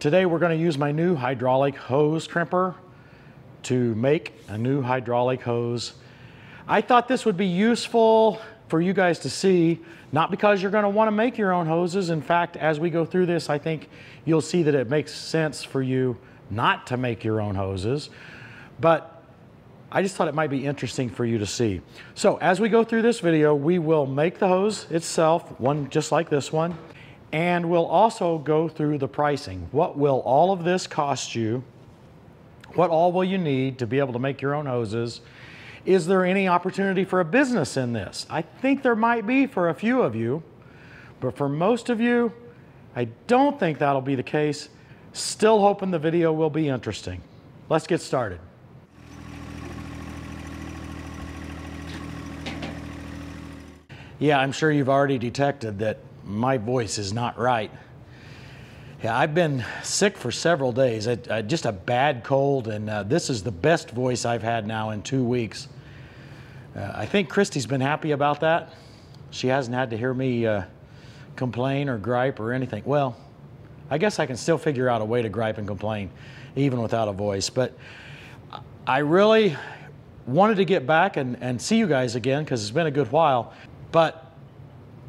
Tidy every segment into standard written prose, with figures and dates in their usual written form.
Today we're going to use my new hydraulic hose crimper to make a new hydraulic hose. I thought this would be useful for you guys to see, not because you're going to want to make your own hoses. In fact, as we go through this, I think you'll see that it makes sense for you not to make your own hoses, but I just thought it might be interesting for you to see. So as we go through this video, we will make the hose itself, one just like this one. And we'll also go through the pricing. What will all of this cost you? What all will you need to be able to make your own hoses? Is there any opportunity for a business in this? I think there might be for a few of you, but for most of you, I don't think that'll be the case. Still hoping the video will be interesting. Let's get started. Yeah, I'm sure you've already detected that my voice is not right. Yeah, I've been sick for several days. Just a bad cold, and this is the best voice I've had now in 2 weeks. I think Christy's been happy about that. She hasn't had to hear me complain or gripe or anything. Well, I guess I can still figure out a way to gripe and complain even without a voice, but I really wanted to get back and see you guys again because it's been a good while, but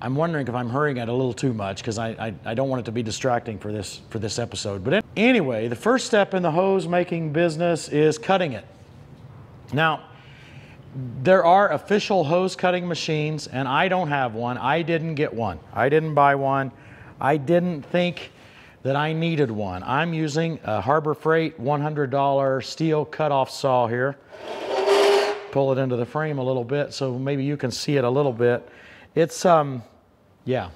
I'm wondering if I'm hurrying it a little too much because I don't want it to be distracting for this episode. But anyway, the first step in the hose making business is cutting it. Now, there are official hose cutting machines, and I don't have one. I didn't get one. I didn't buy one. I didn't think that I needed one. I'm using a Harbor Freight $100 steel cutoff saw here. Pull it into the frame a little bit so maybe you can see it a little bit. It's, yeah,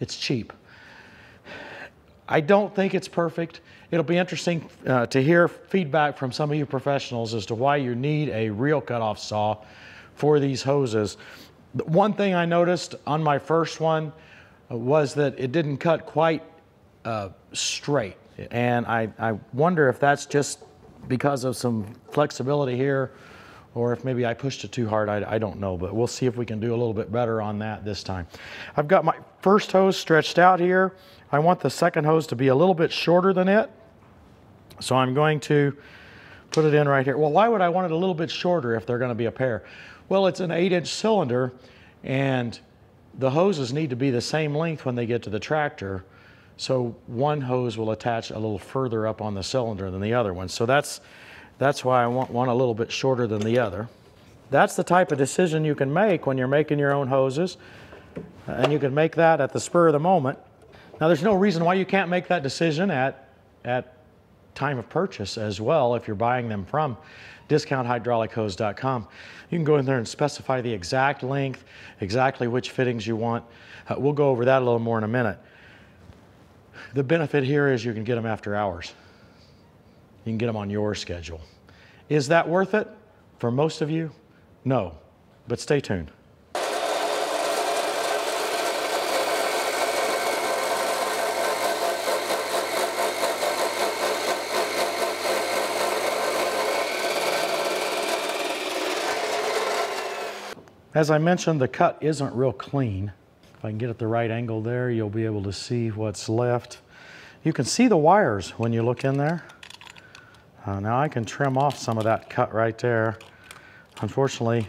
it's cheap. I don't think it's perfect. It'll be interesting to hear feedback from some of you professionals as to why you need a real cutoff saw for these hoses. The one thing I noticed on my first one was that it didn't cut quite straight. And I wonder if that's just because of some flexibility here, or if maybe I pushed it too hard, I don't know, but we'll see if we can do a little bit better on that this time. I've got my first hose stretched out here. I want the second hose to be a little bit shorter than it, so I'm going to put it in right here. Well, why would I want it a little bit shorter if they're gonna be a pair? Well, it's an 8-inch cylinder, and the hoses need to be the same length when they get to the tractor, so one hose will attach a little further up on the cylinder than the other one. So that's why I want one a little bit shorter than the other. That's the type of decision you can make when you're making your own hoses, and you can make that at the spur of the moment. Now, there's no reason why you can't make that decision at time of purchase as well if you're buying them from discounthydraulichhose.com. You can go in there and specify the exact length, exactly which fittings you want. We'll go over that a little more in a minute. The benefit here is you can get them after hours. You can get them on your schedule. Is that worth it? For most of you, no, but stay tuned. As I mentioned, the cut isn't real clean. If I can get at the right angle there, you'll be able to see what's left. You can see the wires when you look in there. Now I can trim off some of that cut right there. Unfortunately,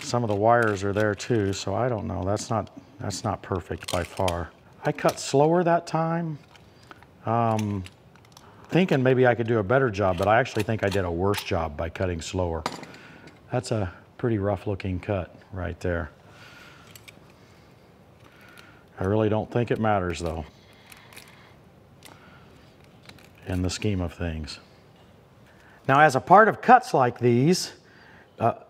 some of the wires are there too, so I don't know. That's not perfect by far. I cut slower that time, thinking maybe I could do a better job, but I actually think I did a worse job by cutting slower. That's a pretty rough looking cut right there. I really don't think it matters though, in the scheme of things. Now, as a part of cuts like these,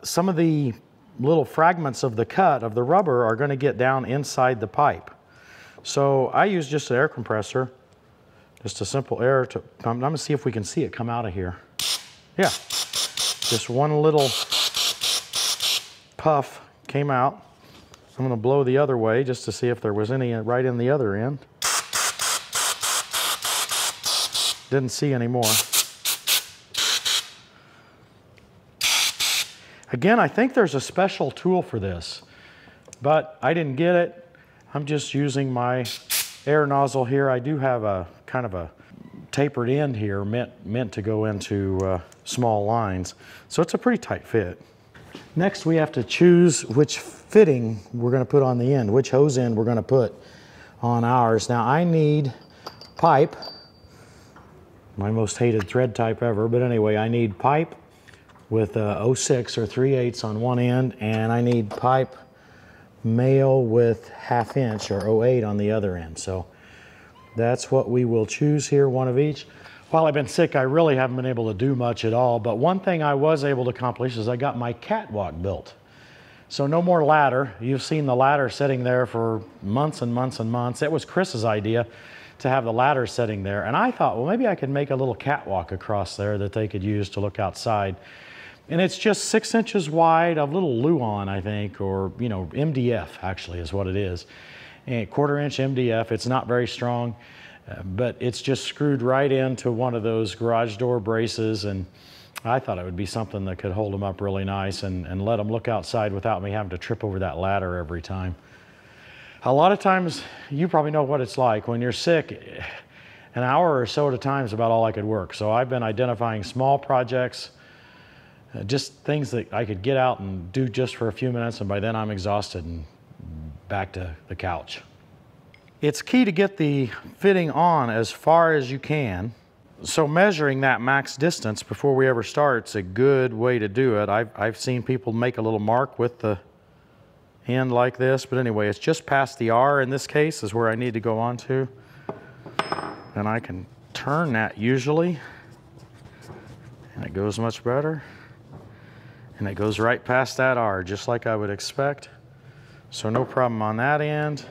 some of the little fragments of the cut of the rubber are going to get down inside the pipe. So I use just an air compressor, just a simple air to, I'm going to see if we can see it come out of here. Yeah, just one little puff came out. I'm going to blow the other way just to see if there was any right in the other end. Didn't see any more. Again, I think there's a special tool for this, but I didn't get it. I'm just using my air nozzle here. I do have a kind of a tapered end here meant to go into small lines. So it's a pretty tight fit. Next, we have to choose which fitting we're going to put on the end, which hose end we're going to put on ours. Now, I need pipe, my most hated thread type ever, but anyway, I need pipe with 0.6 or 3/8 on one end, and I need pipe male with 1/2" or 0.8 on the other end. So that's what we will choose here, one of each. While I've been sick, I really haven't been able to do much at all, but one thing I was able to accomplish is I got my catwalk built. So no more ladder. You've seen the ladder sitting there for months and months and months. It was Chris's idea to have the ladder sitting there, and I thought, well, maybe I could make a little catwalk across there that they could use to look outside. And it's just 6 inches wide of little Luon, I think, or, you know, MDF actually is what it is. And 1/4 inch MDF, it's not very strong, but it's just screwed right into one of those garage door braces, and I thought it would be something that could hold them up really nice and let them look outside without me having to trip over that ladder every time. A lot of times, you probably know what it's like when you're sick, an hour or so at a time is about all I could work. So I've been identifying small projects, just things that I could get out and do just for a few minutes, and by then I'm exhausted and back to the couch. It's key to get the fitting on as far as you can. So measuring that max distance before we ever start's a good way to do it. I've seen people make a little mark with the end like this, but anyway, it's just past the R in this case is where I need to go on to. And I can turn that usually, and it goes much better. And it goes right past that R, just like I would expect. So no problem on that end.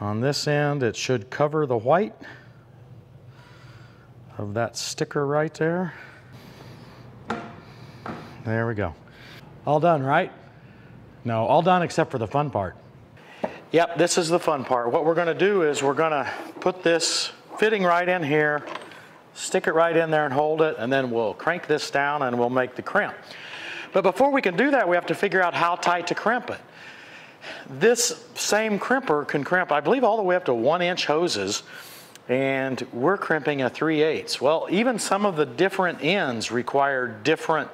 On this end, it should cover the white of that sticker right there. There we go. All done, right? No, all done except for the fun part. Yep, this is the fun part. What we're gonna do is we're gonna put this fitting right in here, stick it right in there and hold it, and then we'll crank this down and we'll make the crimp. But before we can do that, we have to figure out how tight to crimp it. This same crimper can crimp, I believe, all the way up to 1-inch hoses, and we're crimping a 3/8. Well, even some of the different ends require different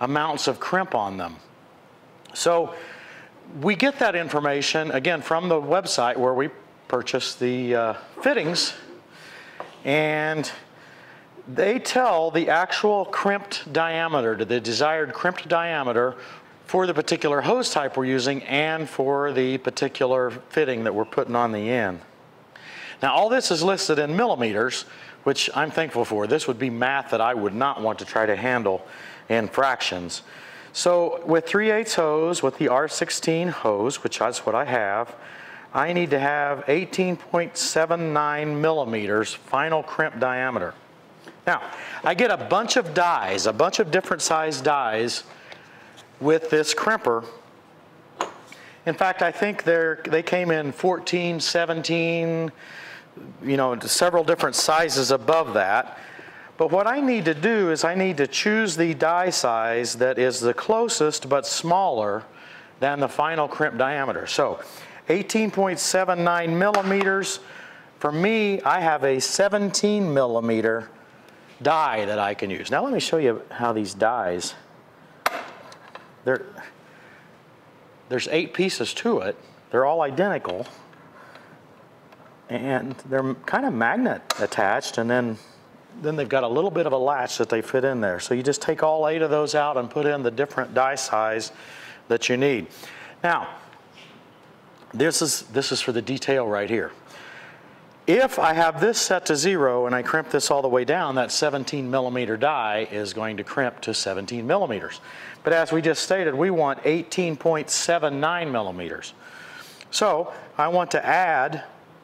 amounts of crimp on them. So we get that information, again, from the website where we purchase the fittings, and they tell the actual crimped diameter, to the desired crimped diameter for the particular hose type we're using and for the particular fitting that we're putting on the end. Now, all this is listed in millimeters, which I'm thankful for. This would be math that I would not want to try to handle in fractions. So with 3/8 hose, with the R16 hose, which is what I have, I need to have 18.79 millimeters final crimp diameter. Now, I get a bunch of dies, a bunch of different size dies with this crimper. In fact, I think they came in 14, 17, you know, several different sizes above that. But what I need to do is I need to choose the die size that is the closest but smaller than the final crimp diameter. So 18.79 millimeters. For me, I have a 17 millimeter die that I can use. Now let me show you how these dies, there's 8 pieces to it. They're all identical, and they're kind of magnet attached, and then they've got a little bit of a latch that they fit in there. So you just take all 8 of those out and put in the different die size that you need. Now, this is for the detail right here. If I have this set to 0 and I crimp this all the way down, that 17 millimeter die is going to crimp to 17 millimeters. But as we just stated, we want 18.79 millimeters. So I want to add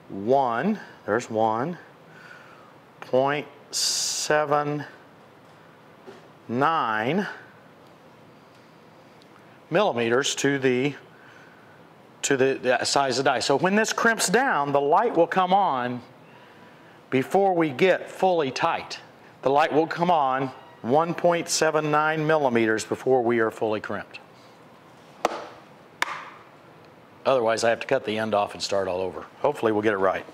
1, there's 1.79 millimeters to the size of the die. So when this crimps down, the light will come on before we get fully tight. The light will come on 1.79 millimeters before we are fully crimped. Otherwise, I have to cut the end off and start all over. Hopefully, we'll get it right.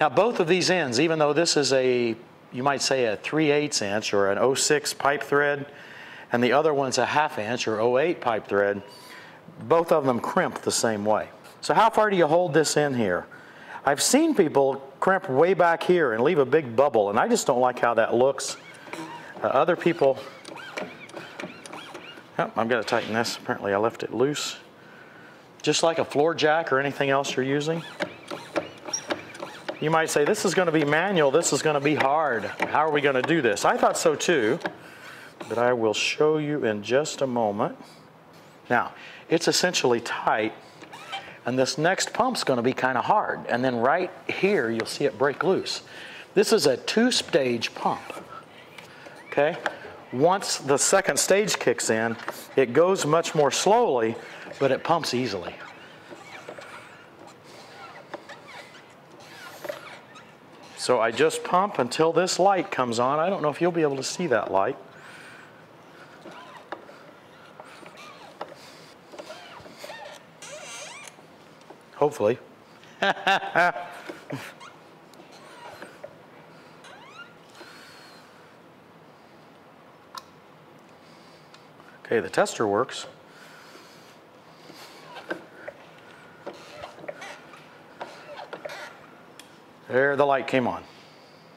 Now, both of these ends, even though this is a you might say a 3/8" or an 0.6 pipe thread, and the other one's a 1/2" or 0.8 pipe thread, both of them crimp the same way. So how far do you hold this in here? I've seen people crimp way back here and leave a big bubble, and I just don't like how that looks. Other people, oh, I'm going to tighten this. Apparently I left it loose. Just like a floor jack or anything else you're using. You might say, this is going to be manual, this is going to be hard. How are we going to do this? I thought so too, but I will show you in just a moment. Now, it's essentially tight, and this next pump's going to be kind of hard, and then right here you'll see it break loose. This is a two-stage pump, okay? Once the second stage kicks in, it goes much more slowly, but it pumps easily. So I just pump until this light comes on. I don't know if you'll be able to see that light. Hopefully. Okay, the tester works. There, the light came on.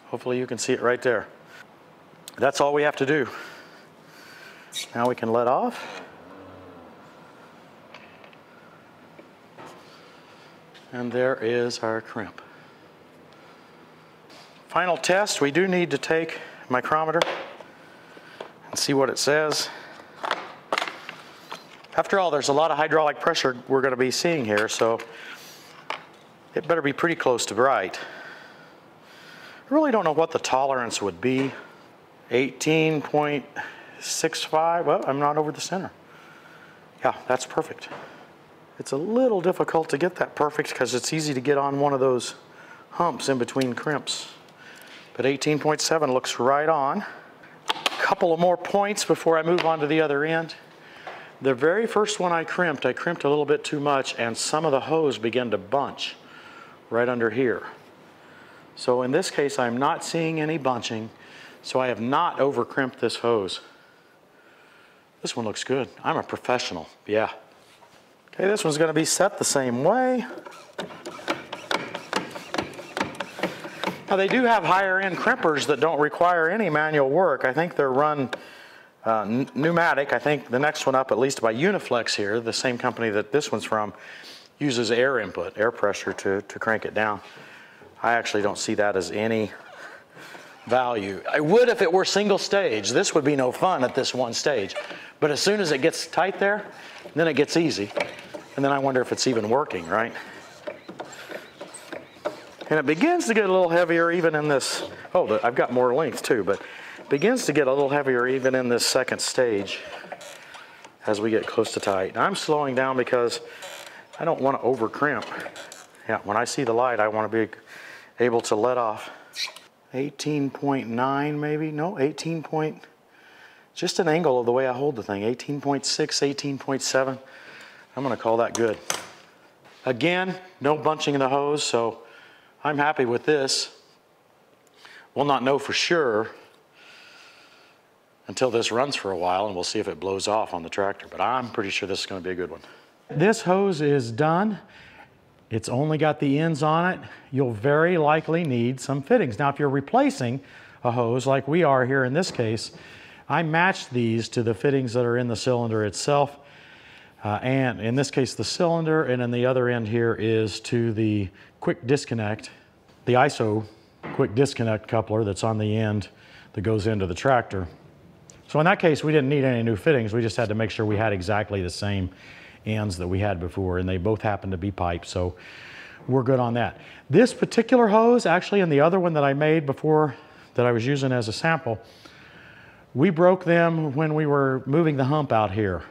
Hopefully you can see it right there. That's all we have to do. Now we can let off. And there is our crimp. Final test, we do need to take a micrometer and see what it says. After all, there's a lot of hydraulic pressure we're going to be seeing here, so it better be pretty close to right. I really don't know what the tolerance would be. 18.65, well, I'm not over the center. Yeah, that's perfect. It's a little difficult to get that perfect because it's easy to get on one of those humps in between crimps. But 18.7 looks right on. A couple of more points before I move on to the other end. The very first one I crimped a little bit too much, and some of the hose began to bunch right under here. So in this case, I'm not seeing any bunching, so I have not over crimped this hose. This one looks good. I'm a professional, yeah. Okay, this one's going to be set the same way. Now they do have higher end crimpers that don't require any manual work. I think they're run pneumatic. I think the next one up, at least by Uniflex here, the same company that this one's from, uses air input, air pressure to crank it down. I actually don't see that as any value. I would if it were single stage. This would be no fun at this one stage. But as soon as it gets tight there, then it gets easy. And then I wonder if it's even working, right? And it begins to get a little heavier even in this, oh, I've got more length too, but it begins to get a little heavier even in this second stage as we get close to tight. And I'm slowing down because I don't want to over crimp. Yeah, when I see the light, I want to be able to let off. 18.9 maybe, no, 18 point, just an angle of the way I hold the thing, 18.6, 18.7, I'm going to call that good. Again, no bunching in the hose, so I'm happy with this. We'll not know for sure until this runs for a while, and we'll see if it blows off on the tractor, but I'm pretty sure this is going to be a good one. This hose is done. It's only got the ends on it. You'll very likely need some fittings. Now, if you're replacing a hose like we are here in this case, I matched these to the fittings that are in the cylinder itself. And in this case, the cylinder, and in the other end here is to the quick disconnect, the ISO quick disconnect coupler that's on the end that goes into the tractor. So in that case, we didn't need any new fittings. We just had to make sure we had exactly the same ends that we had before, and they both happen to be piped, so we're good on that. This particular hose, actually, and the other one that I made before that I was using as a sample, we broke them when we were moving the hump out here.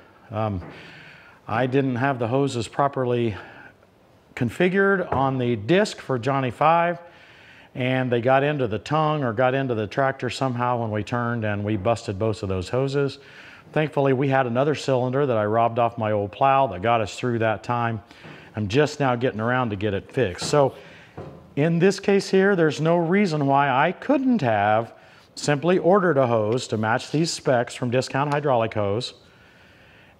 I didn't have the hoses properly configured on the disc for Johnny 5, and they got into the tongue or got into the tractor somehow when we turned, and we busted both of those hoses. Thankfully, we had another cylinder that I robbed off my old plow that got us through that time. I'm just now getting around to get it fixed. So in this case here, there's no reason why I couldn't have Simply ordered a hose to match these specs from Discount Hydraulic Hose,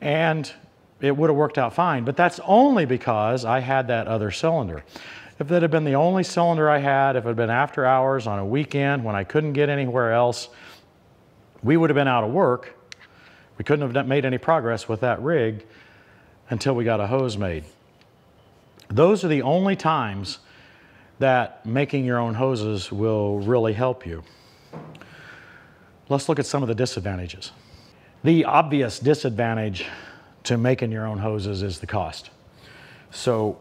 and it would have worked out fine, but that's only because I had that other cylinder. If that had been the only cylinder I had, if it had been after hours on a weekend when I couldn't get anywhere else, we would have been out of work. We couldn't have made any progress with that rig until we got a hose made. Those are the only times that making your own hoses will really help you. Let's look at some of the disadvantages. The obvious disadvantage to making your own hoses is the cost. So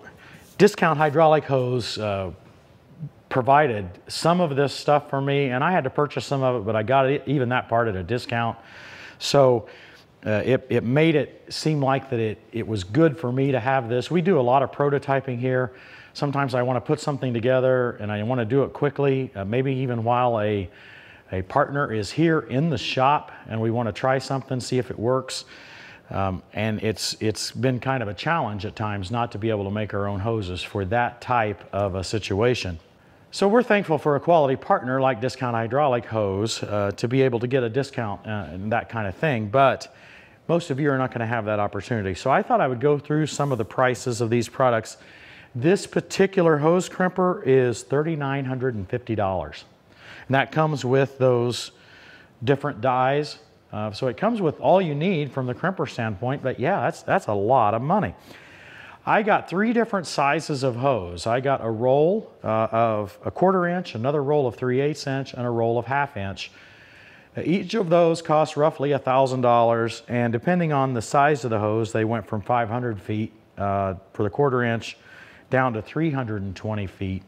Discount Hydraulic Hose provided some of this stuff for me, and I had to purchase some of it, but I got it, even that part, at a discount. So it made it seem like that it was good for me to have this. We do a lot of prototyping here. Sometimes I want to put something together and I want to do it quickly, maybe even while a partner is here in the shop and we want to try something, see if it works. And it's been kind of a challenge at times not to be able to make our own hoses for that type of a situation. So we're thankful for a quality partner like Discount Hydraulic Hose to be able to get a discount and that kind of thing, but most of you are not going to have that opportunity. So I thought I would go through some of the prices of these products. This particular hose crimper is $3,950. And that comes with those different dies. So it comes with all you need from the crimper standpoint, but yeah, that's a lot of money. I got three different sizes of hose. I got a roll of a 1/4 inch, another roll of 3/8 inch, and a roll of 1/2 inch. Each of those cost roughly $1,000, and depending on the size of the hose, they went from 500 feet for the 1/4 inch down to 320 feet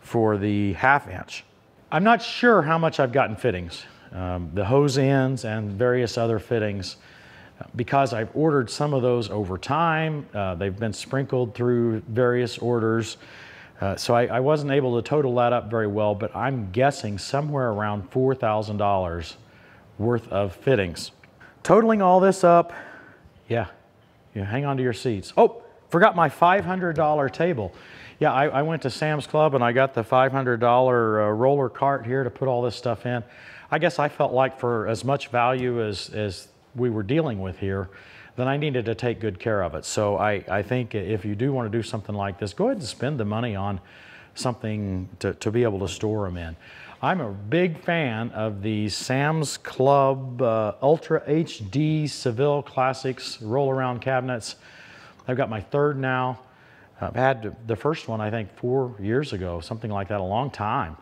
for the 1/2 inch. I'm not sure how much I've gotten fittings. The hose ends and various other fittings. Because I've ordered some of those over time, they've been sprinkled through various orders, so I wasn't able to total that up very well, but I'm guessing somewhere around $4,000 worth of fittings. Totaling all this up, yeah, you hang on to your seats. Oh, forgot my $500 table. Yeah, I went to Sam's Club and I got the $500 roller cart here to put all this stuff in. I guess I felt like for as much value as we were dealing with here, then I needed to take good care of it. So I think if you do want to do something like this, go ahead and spend the money on something to be able to store them in. I'm a big fan of the Sam's Club Ultra HD Seville Classics roll around cabinets. I've got my third now. I've had the first one, I think, 4 years ago, something like that, a long time.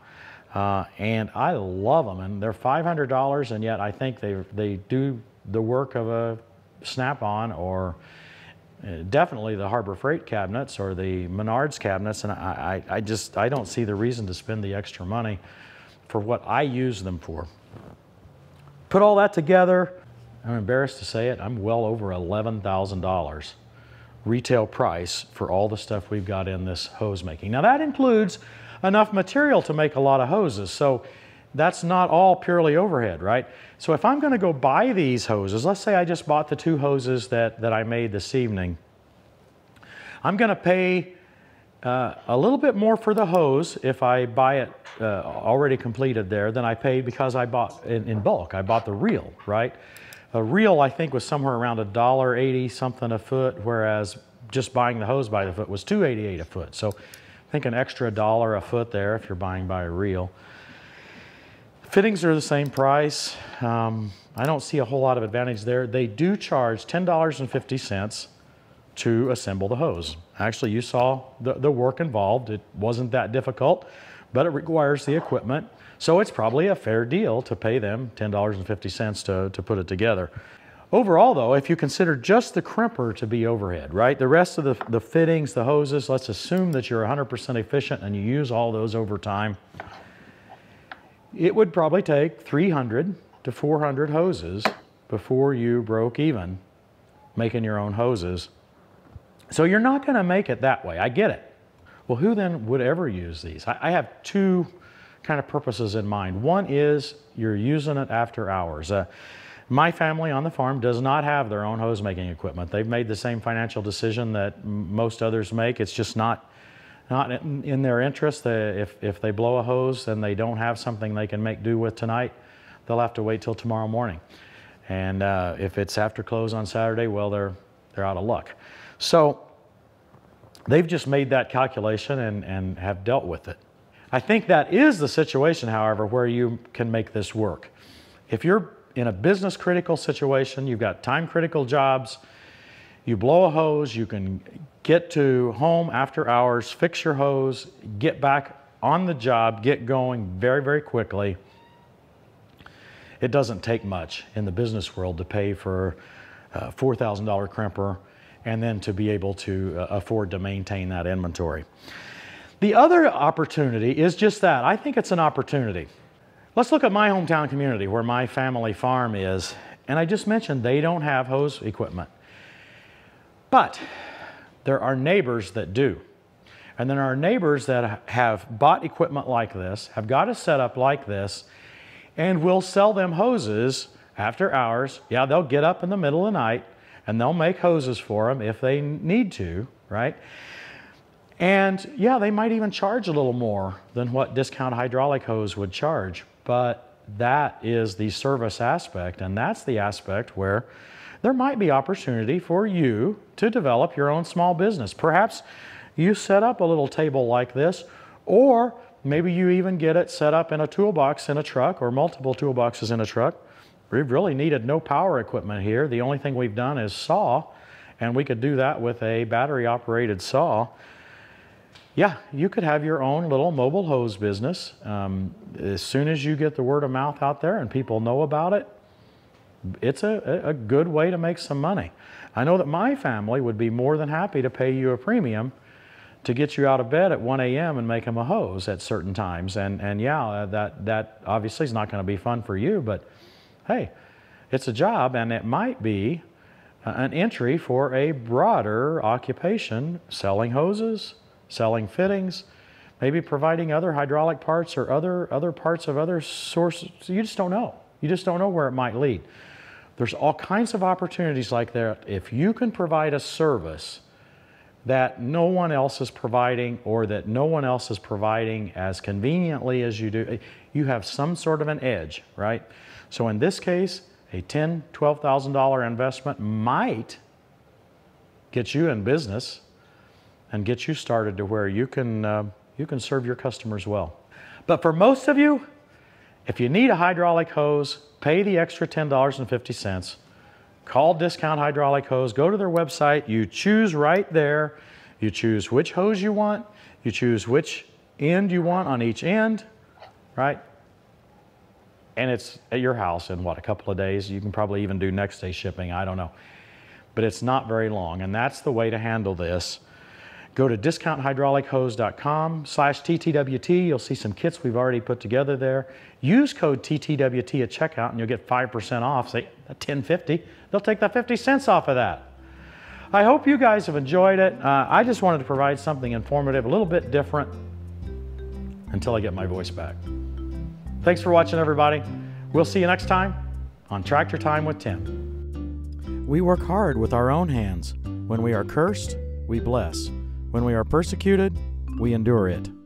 And I love them, and they're $500, and yet I think they do the work of a Snap-on, or definitely the Harbor Freight cabinets or the Menards cabinets, and I don't see the reason to spend the extra money for what I use them for. Put all that together, I'm embarrassed to say it, I'm well over $11,000 retail price for all the stuff we've got in this hose making. Now that includes enough material to make a lot of hoses, so that's not all purely overhead, right? So if I'm going to go buy these hoses, let's say I just bought the two hoses that I made this evening. I'm going to pay a little bit more for the hose if I buy it already completed there than I paid because I bought in bulk. I bought the reel, right? A reel I think was somewhere around $1.80 something a foot, whereas just buying the hose by the foot was $2.88 a foot. So I think an extra $1 a foot there if you're buying by a reel. Fittings are the same price. I don't see a whole lot of advantage there. They do charge $10.50 to assemble the hose. Actually, you saw the work involved. It wasn't that difficult, but it requires the equipment. So it's probably a fair deal to pay them $10.50 to put it together. Overall though, if you consider just the crimper to be overhead, right? The rest of the fittings, the hoses, let's assume that you're 100% efficient and you use all those over time. It would probably take 300 to 400 hoses before you broke even making your own hoses. So you're not going to make it that way. I get it. Well, who then would ever use these? I have two kind of purposes in mind. One is you're using it after hours. My family on the farm does not have their own hose making equipment. They've made the same financial decision that most others make. It's just not not in their interest. If they blow a hose and they don't have something they can make do with tonight, they'll have to wait till tomorrow morning. And if it's after close on Saturday, well, they're out of luck. So they've just made that calculation and have dealt with it. I think that is the situation, however, where you can make this work. If you're in a business critical situation, you've got time critical jobs, you blow a hose, you can get to home after hours, fix your hose, get back on the job, get going very, very quickly. It doesn't take much in the business world to pay for a $4,000 crimper and then to be able to afford to maintain that inventory. The other opportunity is just that. I think it's an opportunity. Let's look at my hometown community where my family farm is. And I just mentioned they don't have hose equipment. But there are neighbors that do. And there are neighbors that have bought equipment like this, have got a setup like this, and we'll sell them hoses after hours. Yeah, they'll get up in the middle of the night and they'll make hoses for them if they need to, right? And yeah, they might even charge a little more than what Discount Hydraulic Hose would charge, but that is the service aspect, and that's the aspect where there might be opportunity for you to develop your own small business. Perhaps you set up a little table like this, or maybe you even get it set up in a toolbox in a truck or multiple toolboxes in a truck. We've really needed no power equipment here. The only thing we've done is saw, and we could do that with a battery-operated saw. Yeah, you could have your own little mobile hose business. As soon as you get the word of mouth out there and people know about it, it's a good way to make some money. I know that my family would be more than happy to pay you a premium to get you out of bed at 1 a.m. and make them a hose at certain times. And yeah, that obviously is not going to be fun for you, but hey, it's a job, and it might be an entry for a broader occupation, selling hoses, selling fittings, maybe providing other hydraulic parts or other parts of other sources. You just don't know. You just don't know where it might lead. There's all kinds of opportunities like that. If you can provide a service that no one else is providing, or that no one else is providing as conveniently as you do, you have some sort of an edge, right? So in this case, a $10,000, $12,000 investment might get you in business and get you started to where you can serve your customers well. But for most of you, if you need a hydraulic hose, pay the extra $10.50. Call Discount Hydraulic Hose, go to their website, you choose right there, you choose which hose you want, you choose which end you want on each end, right? And it's at your house in what, a couple of days? You can probably even do next day shipping, I don't know. But it's not very long, and that's the way to handle this. Go to discounthydraulichose.com/TTWT. You'll see some kits we've already put together there. Use code TTWT at checkout and you'll get 5% off. Say, $10.50. They'll take that 50 cents off of that. I hope you guys have enjoyed it. I just wanted to provide something informative, a little bit different, until I get my voice back. Thanks for watching, everybody. We'll see you next time on Tractor Time with Tim. We work hard with our own hands. When we are cursed, we bless. When we are persecuted, we endure it.